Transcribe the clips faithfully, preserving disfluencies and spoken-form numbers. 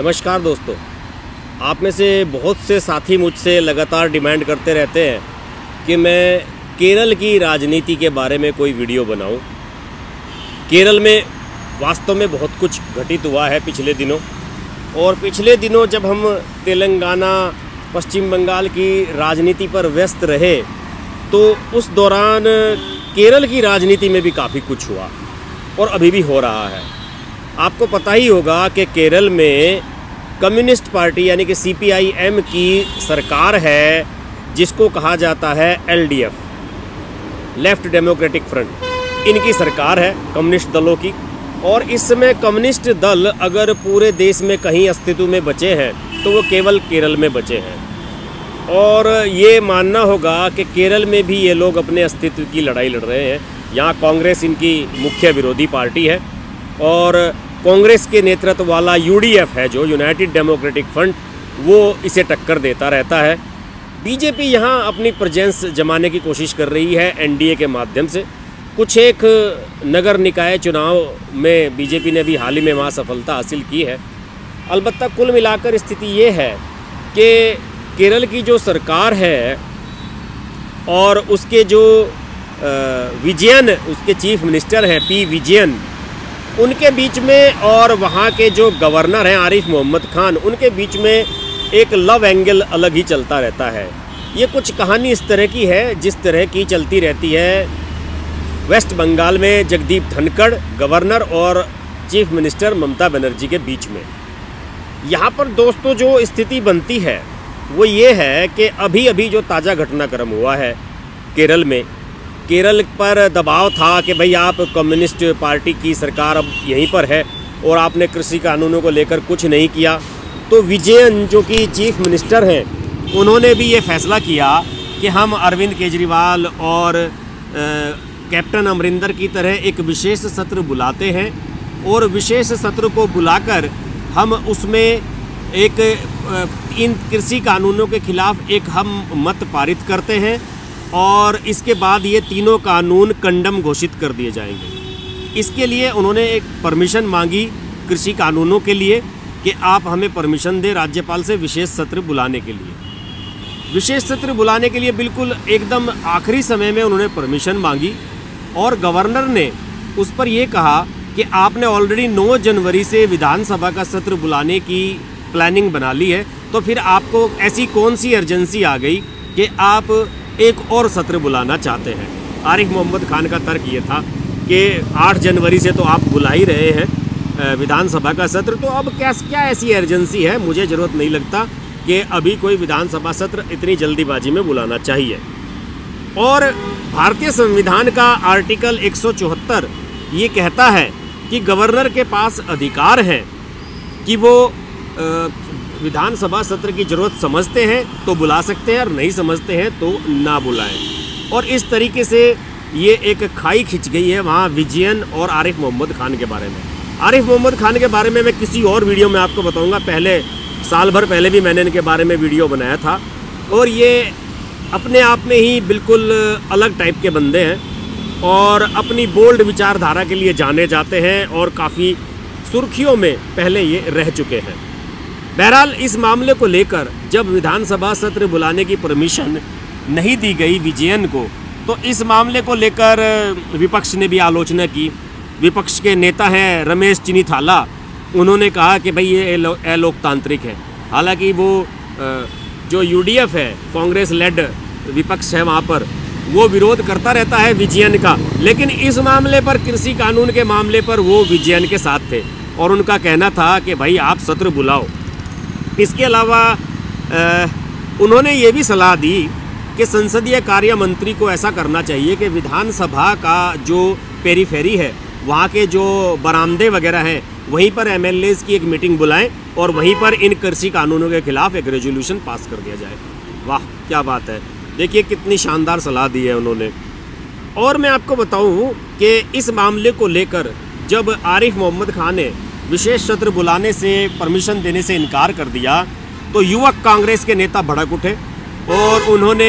नमस्कार दोस्तों, आप में से बहुत से साथी मुझसे लगातार डिमांड करते रहते हैं कि मैं केरल की राजनीति के बारे में कोई वीडियो बनाऊं। केरल में वास्तव में बहुत कुछ घटित हुआ है पिछले दिनों, और पिछले दिनों जब हम तेलंगाना पश्चिम बंगाल की राजनीति पर व्यस्त रहे तो उस दौरान केरल की राजनीति में भी काफ़ी कुछ हुआ और अभी भी हो रहा है। आपको पता ही होगा कि केरल में कम्युनिस्ट पार्टी यानी कि सी पी आई एम की सरकार है, जिसको कहा जाता है L D F, Left Democratic Front. इनकी सरकार है कम्युनिस्ट दलों की, और इस समय कम्युनिस्ट दल अगर पूरे देश में कहीं अस्तित्व में बचे हैं तो वो केवल केरल में बचे हैं। और ये मानना होगा कि केरल में भी ये लोग अपने अस्तित्व की लड़ाई लड़ रहे हैं। यहाँ कांग्रेस इनकी मुख्य विरोधी पार्टी है, और कांग्रेस के नेतृत्व वाला यू डी एफ है, जो यूनाइटेड डेमोक्रेटिक फ्रंट, वो इसे टक्कर देता रहता है। बीजेपी यहाँ अपनी प्रेजेंस जमाने की कोशिश कर रही है एन डी ए के माध्यम से। कुछ एक नगर निकाय चुनाव में बीजेपी ने भी हाल ही में वहाँ सफलता हासिल की है। अलबत्ता कुल मिलाकर स्थिति ये है कि केरल की जो सरकार है और उसके जो विजयन, उसके चीफ मिनिस्टर हैं पी विजयन, उनके बीच में और वहाँ के जो गवर्नर हैं आरिफ मोहम्मद खान, उनके बीच में एक लव एंगल अलग ही चलता रहता है। ये कुछ कहानी इस तरह की है जिस तरह की चलती रहती है वेस्ट बंगाल में जगदीप धनखड़, गवर्नर, और चीफ मिनिस्टर ममता बनर्जी के बीच में। यहाँ पर दोस्तों जो स्थिति बनती है वो ये है कि अभी अभी जो ताज़ा घटनाक्रम हुआ है केरल में, केरल पर दबाव था कि भाई आप कम्युनिस्ट पार्टी की सरकार अब यहीं पर है और आपने कृषि कानूनों को लेकर कुछ नहीं किया, तो विजयन जो कि चीफ मिनिस्टर हैं उन्होंने भी ये फैसला किया कि हम अरविंद केजरीवाल और आ, कैप्टन अमरिंदर की तरह एक विशेष सत्र बुलाते हैं, और विशेष सत्र को बुलाकर हम उसमें एक इन कृषि कानूनों के खिलाफ एक हम मत पारित करते हैं, और इसके बाद ये तीनों कानून कंडम घोषित कर दिए जाएंगे। इसके लिए उन्होंने एक परमिशन मांगी कृषि कानूनों के लिए कि आप हमें परमिशन दें राज्यपाल से विशेष सत्र बुलाने के लिए। विशेष सत्र बुलाने के लिए बिल्कुल एकदम आखिरी समय में उन्होंने परमिशन मांगी, और गवर्नर ने उस पर यह कहा कि आपने ऑलरेडी नौ जनवरी से विधानसभा का सत्र बुलाने की प्लानिंग बना ली है, तो फिर आपको ऐसी कौन सी अर्जेंसी आ गई कि आप एक और सत्र बुलाना चाहते हैं। आरिफ मोहम्मद खान का तर्क ये था कि आठ जनवरी से तो आप बुला ही रहे हैं विधानसभा का सत्र, तो अब क्या क्या ऐसी अर्जेंसी है, मुझे ज़रूरत नहीं लगता कि अभी कोई विधानसभा सत्र इतनी जल्दीबाजी में बुलाना चाहिए। और भारतीय संविधान का आर्टिकल एक सौ चौहत्तर ये कहता है कि गवर्नर के पास अधिकार हैं कि वो विधानसभा सत्र की ज़रूरत समझते हैं तो बुला सकते हैं, और नहीं समझते हैं तो ना बुलाएं। और इस तरीके से ये एक खाई खिंच गई है वहाँ विजयन और आरिफ मोहम्मद खान के बारे में। आरिफ मोहम्मद खान के बारे में मैं किसी और वीडियो में आपको बताऊँगा। पहले साल भर पहले भी मैंने इनके बारे में वीडियो बनाया था, और ये अपने आप में ही बिल्कुल अलग टाइप के बंदे हैं और अपनी बोल्ड विचारधारा के लिए जाने जाते हैं, और काफ़ी सुर्खियों में पहले ये रह चुके हैं। बहरहाल इस मामले को लेकर जब विधानसभा सत्र बुलाने की परमिशन नहीं दी गई विजयन को, तो इस मामले को लेकर विपक्ष ने भी आलोचना की। विपक्ष के नेता हैं रमेश चिनिथाला, उन्होंने कहा कि भाई ये अलोकतांत्रिक है। हालांकि वो जो यू डी एफ है, कांग्रेस लेड विपक्ष है वहाँ पर, वो विरोध करता रहता है विजयन का, लेकिन इस मामले पर, कृषि कानून के मामले पर, वो विजयन के साथ थे, और उनका कहना था कि भाई आप सत्र बुलाओ। इसके अलावा उन्होंने ये भी सलाह दी कि संसदीय कार्य मंत्री को ऐसा करना चाहिए कि विधानसभा का जो पेरीफेरी है, वहाँ के जो बरामदे वगैरह हैं, वहीं पर एम एल एज़ की एक मीटिंग बुलाएं और वहीं पर इन कृषि कानूनों के खिलाफ एक रेजोल्यूशन पास कर दिया जाए। वाह क्या बात है, देखिए कितनी शानदार सलाह दी है उन्होंने। और मैं आपको बताऊं कि इस मामले को लेकर जब आरिफ मोहम्मद खान ने विशेष सत्र बुलाने से, परमिशन देने से इनकार कर दिया, तो युवक कांग्रेस के नेता भड़क उठे, और उन्होंने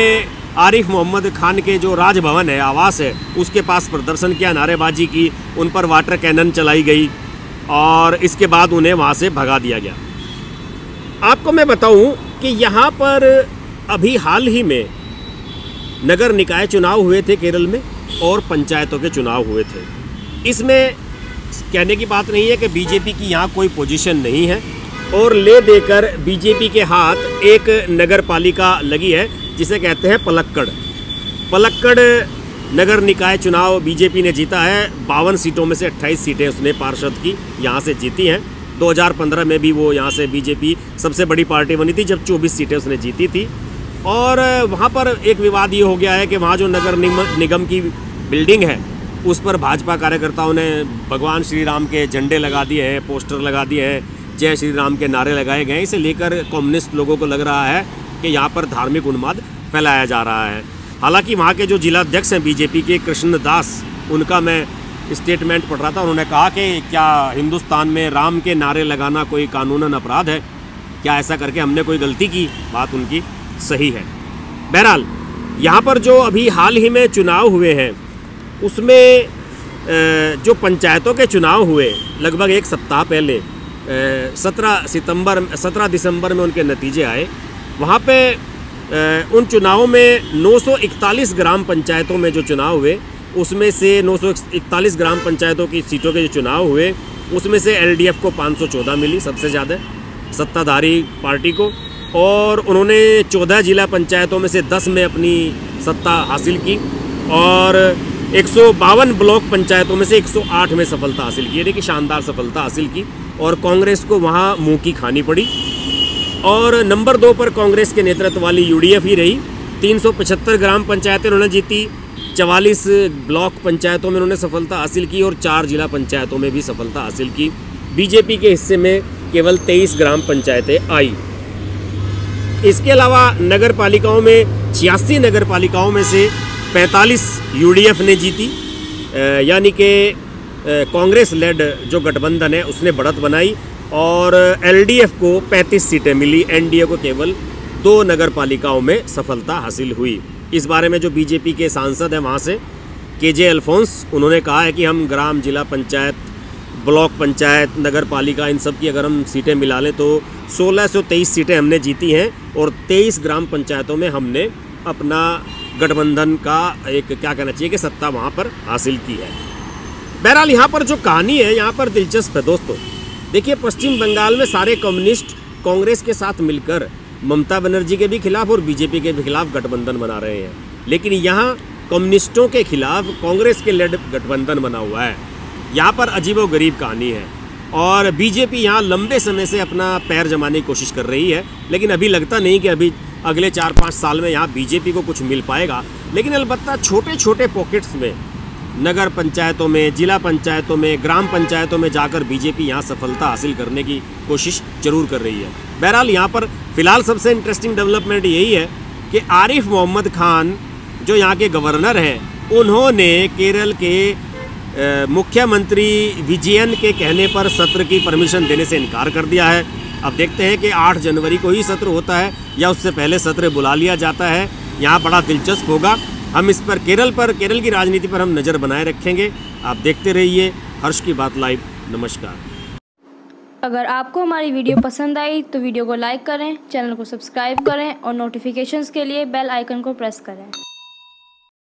आरिफ मोहम्मद खान के जो राजभवन है, आवास है, उसके पास प्रदर्शन किया, नारेबाजी की, उन पर वाटर कैनन चलाई गई, और इसके बाद उन्हें वहाँ से भगा दिया गया। आपको मैं बताऊं कि यहाँ पर अभी हाल ही में नगर निकाय चुनाव हुए थे केरल में और पंचायतों के चुनाव हुए थे। इसमें कहने की बात नहीं है कि बीजेपी की यहाँ कोई पोजीशन नहीं है और ले देकर बीजेपी के हाथ एक नगर पालिका लगी है जिसे कहते हैं पलक्कड़। पलक्कड़ नगर निकाय चुनाव बीजेपी ने जीता है। बावन सीटों में से अट्ठाईस सीटें उसने पार्षद की यहाँ से जीती हैं। दो हज़ार पंद्रह में भी वो यहाँ से बीजेपी सबसे बड़ी पार्टी बनी थी जब चौबीस सीटें उसने जीती थी। और वहाँ पर एक विवाद ये हो गया है कि वहाँ जो नगर निगम की बिल्डिंग है उस पर भाजपा कार्यकर्ताओं ने भगवान श्री राम के झंडे लगा दिए हैं, पोस्टर लगा दिए हैं, जय श्री राम के नारे लगाए गए। इसे लेकर कम्युनिस्ट लोगों को लग रहा है कि यहाँ पर धार्मिक उन्माद फैलाया जा रहा है। हालांकि वहाँ के जो जिलाध्यक्ष हैं बीजेपी के कृष्णदास, उनका मैं स्टेटमेंट पढ़ रहा था। उन्होंने कहा कि क्या हिंदुस्तान में राम के नारे लगाना कोई कानूनन अपराध है? क्या ऐसा करके हमने कोई गलती की? बात उनकी सही है। बहरहाल यहाँ पर जो अभी हाल ही में चुनाव हुए हैं उसमें जो पंचायतों के चुनाव हुए लगभग एक सप्ताह पहले सत्रह सितंबर सत्रह दिसंबर में उनके नतीजे आए। वहाँ पे उन चुनावों में नौ सौ इकतालीस ग्राम पंचायतों में जो चुनाव हुए उसमें से नौ सौ इकतालीस ग्राम पंचायतों की सीटों के जो चुनाव हुए उसमें से एलडीएफ को पाँच सौ चौदह मिली, सबसे ज़्यादा सत्ताधारी पार्टी को। और उन्होंने चौदह जिला पंचायतों में से दस में अपनी सत्ता हासिल की और एक सौ बावन ब्लॉक पंचायतों में से एक सौ आठ में सफलता हासिल की। यानी कि शानदार सफलता हासिल की और कांग्रेस को वहाँ मुँह की खानी पड़ी। और नंबर दो पर कांग्रेस के नेतृत्व वाली यूडीएफ ही रही। तीन सौ पचहत्तर ग्राम पंचायतें उन्होंने जीती, चवालीस ब्लॉक पंचायतों में उन्होंने सफलता हासिल की और चार जिला पंचायतों में भी सफलता हासिल की। बीजेपी के हिस्से में केवल तेईस ग्राम पंचायतें आई। इसके अलावा नगर पालिकाओं में छियासी नगर पालिकाओं में से पैंतालीस यूडीएफ ने जीती, यानी कि कांग्रेस लेड जो गठबंधन है उसने बढ़त बनाई। और एलडीएफ को पैंतीस सीटें मिली, एनडीए को केवल दो नगर पालिकाओं में सफलता हासिल हुई। इस बारे में जो बीजेपी के सांसद हैं वहाँ से केजे एल्फोंस, उन्होंने कहा है कि हम ग्राम जिला पंचायत ब्लॉक पंचायत नगर पालिका इन सब की अगर हम सीटें मिला लें तो सोलह सौ तेईस सीटें हमने जीती हैं और तेईस ग्राम पंचायतों में हमने अपना गठबंधन का एक क्या कहना चाहिए कि सत्ता वहाँ पर हासिल की है। बहरहाल यहाँ पर जो कहानी है यहाँ पर दिलचस्प है दोस्तों। देखिए पश्चिम बंगाल में सारे कम्युनिस्ट कांग्रेस के साथ मिलकर ममता बनर्जी के भी खिलाफ और बीजेपी के भी खिलाफ गठबंधन बना रहे हैं, लेकिन यहाँ कम्युनिस्टों के खिलाफ कांग्रेस के लेड गठबंधन बना हुआ है। यहाँ पर अजीबोगरीब कहानी है और बीजेपी यहाँ लंबे समय से अपना पैर जमाने की कोशिश कर रही है, लेकिन अभी लगता नहीं कि अभी अगले चार पाँच साल में यहाँ बीजेपी को कुछ मिल पाएगा। लेकिन अलबत्ता छोटे छोटे पॉकेट्स में नगर पंचायतों में जिला पंचायतों में ग्राम पंचायतों में जाकर बीजेपी यहाँ सफलता हासिल करने की कोशिश जरूर कर रही है। बहरहाल यहाँ पर फिलहाल सबसे इंटरेस्टिंग डेवलपमेंट यही है कि आरिफ मोहम्मद खान जो यहाँ के गवर्नर हैं उन्होंने केरल के मुख्यमंत्री विजयन के कहने पर सत्र की परमिशन देने से इनकार कर दिया है। अब देखते हैं कि आठ जनवरी को ही सत्र होता है या उससे पहले सत्र बुला लिया जाता है। यहाँ बड़ा दिलचस्प होगा। हम इस पर केरल पर केरल की राजनीति पर हम नज़र बनाए रखेंगे। आप देखते रहिए हर्ष की बात लाइव। नमस्कार। अगर आपको हमारी वीडियो पसंद आई तो वीडियो को लाइक करें, चैनल को सब्सक्राइब करें और नोटिफिकेशंस के लिए बेल आइकन को प्रेस करें।